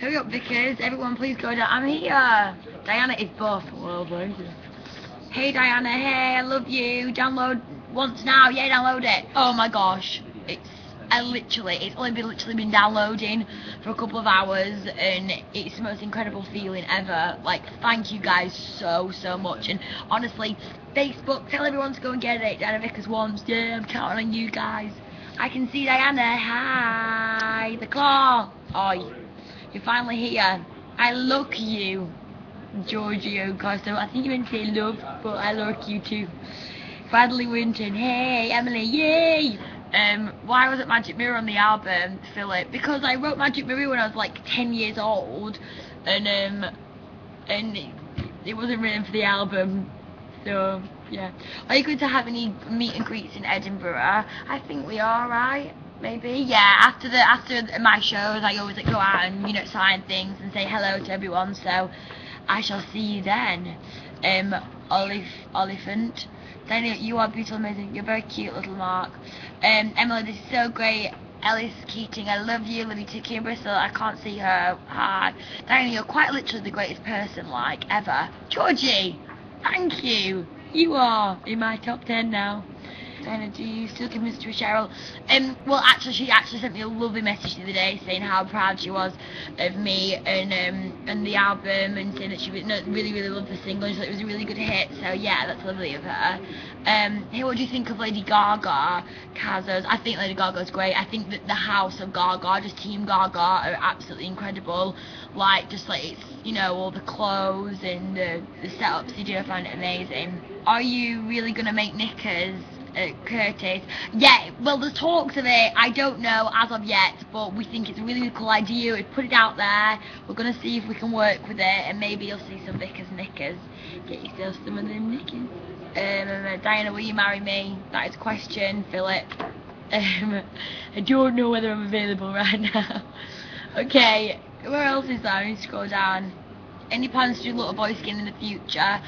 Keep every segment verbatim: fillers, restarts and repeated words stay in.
Hurry up, Vickers. Everyone, please go down. I'm here. Diana is boss. Well, thank you. Hey, Diana. Hey, I love you. Download once now. Yeah, download it. Oh, my gosh. It's... I literally, it's only been literally been downloading for a couple of hours, and it's the most incredible feeling ever. Like, thank you guys so, so much. And honestly, Facebook, tell everyone to go and get it. Diana Vickers wants. Yeah, I'm counting on you guys. I can see Diana. Hi, the claw. Oh, you're finally here. I love you, Giorgio Costa. I think you meant to say love, but I love you too. Bradley Winton. Hey, Emily. Yay. Um, why wasn't Magic Mirror on the album, Philip? Because I wrote Magic Mirror when I was like ten years old, and um, and it, it wasn't written for the album. So yeah. Are you going to have any meet and greets in Edinburgh? I think we are, right? Maybe. Yeah. After the after the, my shows, I always like, go out and you know sign things and say hello to everyone. So I shall see you then. Um, Olif Olifant. Daniel, you are beautiful, amazing. You're very cute, little Mark. Um, Emily, this is so great. Ellis Keating, I love you. Love you too. Kim Bristol, I can't see her. Hi. Daniel, you're quite literally the greatest person, like, ever. Georgie, thank you. You are in my top ten now. Diana, do you still give this to Cheryl? Um, well, actually, she actually sent me a lovely message the other day saying how proud she was of me and um, and the album, and saying that she really, really loved the single. She thought it was a really good hit, so yeah, that's lovely of her. Um, hey, what do you think of Lady Gaga, Kazos? I think Lady Gaga's great. I think that the house of Gaga, just Team Gaga, are absolutely incredible. Like, just like, it's, you know, all the clothes and the, the setups they do, I find it amazing. Are you really going to make knickers? Uh, Curtis. Yeah, well, there's talks of it. I don't know as of yet, but we think it's a really cool idea. We've put it out there. We're going to see if we can work with it, and maybe you'll see some Vickers knickers. Get yourself some of them knickers. Um, Diana, will you marry me? That is a question, Philip. Um, I don't know whether I'm available right now. Okay, where else is that? I need to scroll down. Any plans to do little boy skin in the future?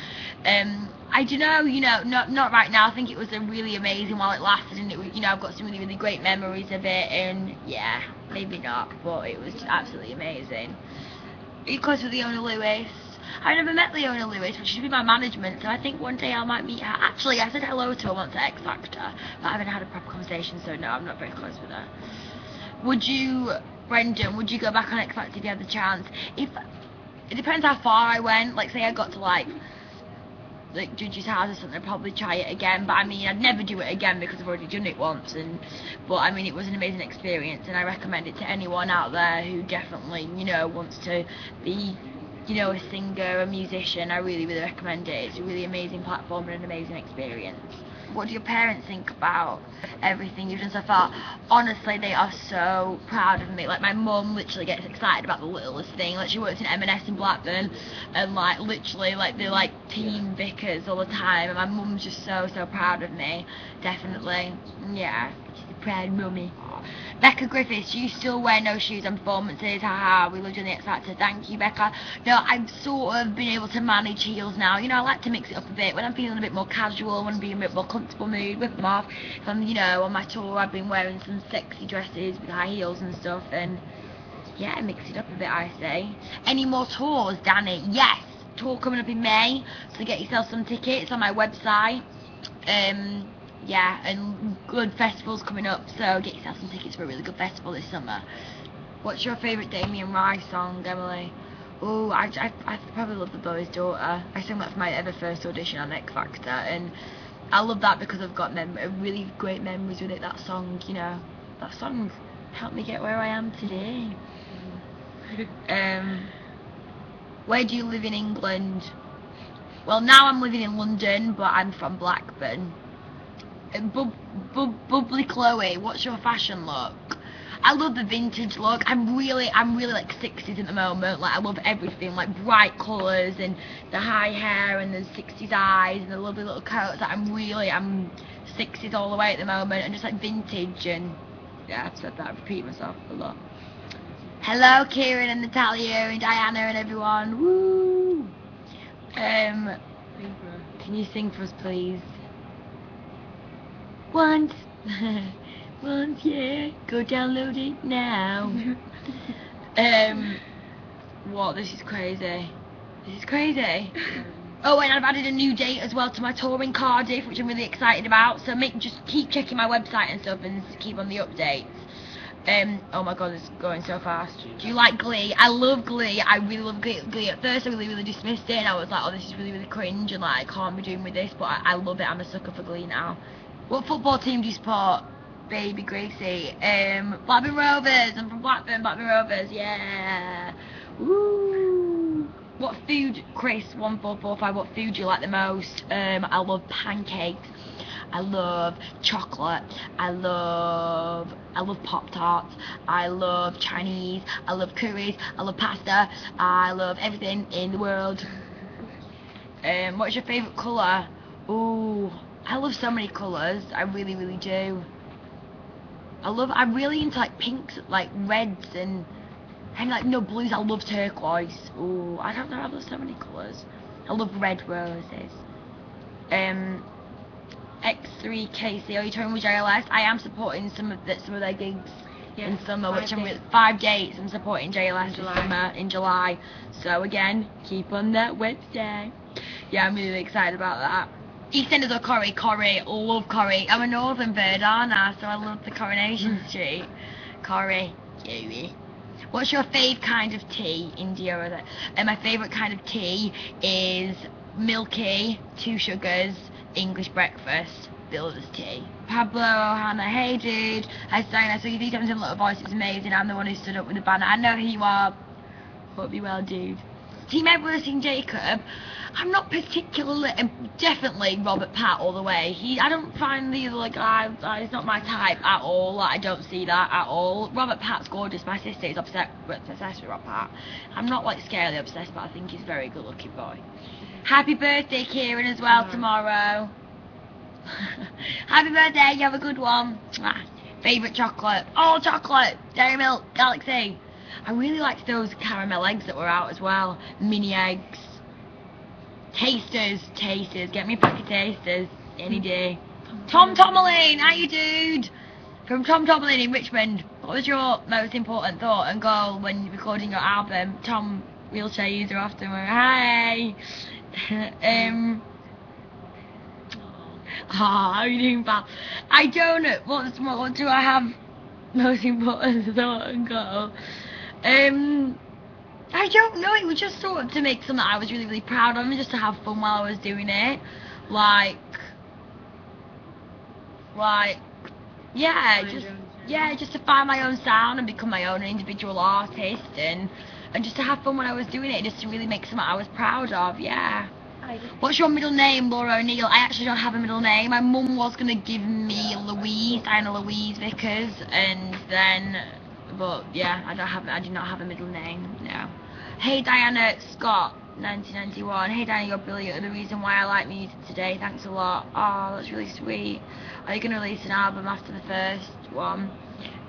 Um, I don't know, you know, not not right now. I think it was a really amazing while it lasted, and it, you know, I've got some really really great memories of it, and yeah, maybe not, but it was absolutely amazing. Are you close with Leona Lewis? I've never met Leona Lewis, but she'd be my management, so I think one day I might meet her. Actually, I said hello to her once at X Factor, but I haven't had a proper conversation, so no, I'm not very close with her. Would you, Brendan? Would you go back on X Factor if you had the chance? If It depends how far I went. Like, say I got to like, like Gigi's house or something, I'd probably try it again. But I mean, I'd never do it again because I've already done it once. And but I mean, it was an amazing experience, and I recommend it to anyone out there who definitely, you know, wants to be, you know, a singer, a musician. I really, really recommend it. It's a really amazing platform and an amazing experience. What do your parents think about everything you've done so far? Honestly, they are so proud of me. Like, my mum literally gets excited about the littlest thing. Like, she works in M and S in Blackburn, and like literally, like they're like Team Vickers all the time. And my mum's just so so proud of me. Definitely, yeah. She's a proud mummy. Becca Griffiths, do you still wear no shoes on performances? Haha, we love you on the X Factor. Thank you, Becca. No, I've sort of been able to manage heels now. You know, I like to mix it up a bit. When I'm feeling a bit more casual, when I'm being a bit more comfortable mood, whip them off. If I'm, you know, on my tour, I've been wearing some sexy dresses with high heels and stuff. And, yeah, mix it up a bit, I say. Any more tours, Danny? Yes, tour coming up in May. So get yourself some tickets on my website. Um... Yeah, and good festivals coming up, so get yourself some tickets for a really good festival this summer. What's your favourite Damien Rice song, Emily? Oh, I, I, I probably love The Boy's Daughter. I sang that for my ever first audition on X Factor, and I love that because I've got mem really great memories with it. That song, you know, that song helped me get where I am today. um, where do you live in England? Well, now I'm living in London, but I'm from Blackburn. Bub, bub, bubbly Chloe, what's your fashion look? I love the vintage look. I'm really, I'm really like sixties at the moment. Like, I love everything, like bright colours and the high hair and the sixties eyes and the lovely little coats. Like, I'm really, I'm sixties all the way at the moment, and just like vintage, and yeah, I've said that, I repeat myself a lot. Hello, Kieran and Natalia and Diana and everyone. Woo! Um, can you sing for us, please? Once, once, yeah, go download it now. um, What? This is crazy. This is crazy. Oh, and I've added a new date as well to my tour in Cardiff, which I'm really excited about. So make just keep checking my website and stuff, and keep on the updates. Um, oh my god, it's going so fast. Do you like Glee? I love Glee. I really love Glee. Glee. At first I really, really dismissed it, and I was like, oh, this is really, really cringe, and like, I can't be doing with this, but I, I love it. I'm a sucker for Glee now. What football team do you support? Baby Gracie. Um, Blackburn Rovers. I'm from Blackburn, Blackburn Rovers. Yeah. Woo. What food, Chris one four four five, what food do you like the most? Um, I love pancakes. I love chocolate, I love I love Pop-Tarts, I love Chinese, I love curries, I love pasta, I love everything in the world. Um, what's your favourite colour? Ooh, I love so many colours, I really, really do. I love, I'm really into like pinks, like reds and, and like no blues, I love turquoise. Ooh, I don't know, I love so many colours. I love red roses. Um. X three K C, are you touring with J L S? I am supporting some of the, some of their gigs yeah, in summer, which days. I'm really, five dates. I'm supporting J L S in July. Summer in July. So again, keep on that website. Yeah, I'm really excited about that. EastEnders or Corrie? Corrie, love Corrie. I'm a Northern bird, aren't I? So I love the Coronation Street. Corrie, Kiwi. What's your favourite kind of tea? India or that? And my favourite kind of tea is milky, two sugars. English breakfast, builder's tea. Pablo O'Hana, hey dude, I sang I saw you did something little voice, it's amazing. I'm the one who stood up with the banner. I know who you are. Hope you well, dude. Team Edwards, Team Jacob. I'm not particularly, definitely Robert Patt all the way. He, I don't find the other like, guy, uh, he's not my type at all. Like, I don't see that at all. Robert Patt's gorgeous. My sister is obsessed, obsessed with Robert Patt. I'm not like scarily obsessed, but I think he's a very good looking boy. Happy birthday, Kieran, as well, tomorrow. tomorrow. Happy birthday, you have a good one. Ah, favourite chocolate? Oh, chocolate! Dairy Milk, Galaxy. I really liked those caramel eggs that were out as well. Mini eggs. Tasters, tasters. Get me a pack of tasters any day. Tom Tomaline, how you dude? From Tom Tomaline in Richmond. What was your most important thought and goal when recording your album? Tom, wheelchair user often. Hi. um, oh, how are you doing, pal? I don't know. What's, what do I have most important thought and goal? Um, I don't know. It was just sort of to make something that I was really, really proud of, and just to have fun while I was doing it. Like, like, yeah, just yeah, just to find my own sound and become my own individual artist, and. And just to have fun when I was doing it, just to really make something I was proud of, yeah. What's your middle name, Laura O'Neill? I actually don't have a middle name. My mum was going to give me Louise, Diana Louise Vickers, and then, but yeah, I don't have, I do not have a middle name, no. Hey Diana Scott, nineteen ninety-one. Hey Diana, you're brilliant. The reason why I like music today, thanks a lot. Oh, that's really sweet. Are you going to release an album after the first one?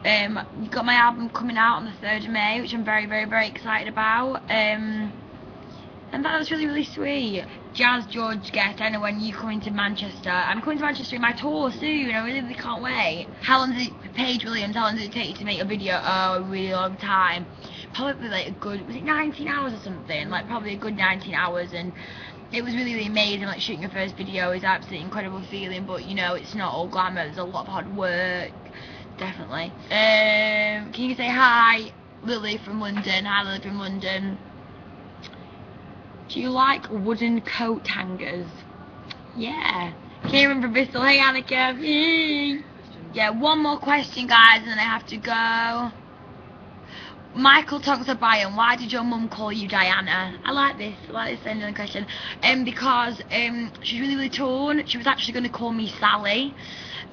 Um, you've got my album coming out on the third of May, which I'm very, very, very excited about. Um, and that was really, really sweet. Jazz George Guest, I know when you come into Manchester. I'm coming to Manchester in my tour soon. I really, really can't wait. How long did it, Paige Williams, how long did it take you to make a video? Oh, a really long time. Probably like a good, was it nineteen hours or something? Like probably a good nineteen hours, and it was really, really amazing. Like shooting your first video is absolutely incredible feeling, but you know, it's not all glamour. There's a lot of hard work. Definitely. Um, can you say hi, Lily from London? Hi, Lily from London. Do you like wooden coat hangers? Yeah. Kieran from Bristol. Hey, Annika. Hey. Yeah, one more question, guys, and then I have to go. Michael talks to Brian. Why did your mum call you Diana? I like this. I like this ending question. Um, because um, she's really, really torn. She was actually going to call me Sally.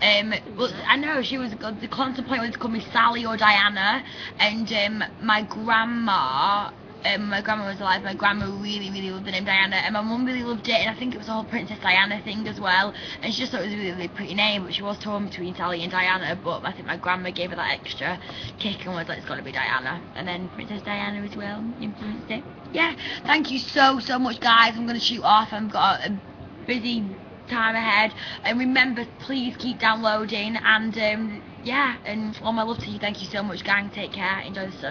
Um, well, I know she was uh, contemplating whether to call me Sally or Diana, and um, my grandma, um, my grandma was alive, my grandma really, really loved the name Diana, and my mum really loved it, and I think it was the whole Princess Diana thing as well, and she just thought it was a really, really pretty name, but she was torn between Sally and Diana, but I think my grandma gave her that extra kick and was like, it's got to be Diana, and then Princess Diana as well influenced it. Yeah, thank you so, so much, guys. I'm going to shoot off. I've got a busy time ahead, and remember, please keep downloading, and um yeah, and all my love to you. Thank you so much, gang. Take care, enjoy the sun.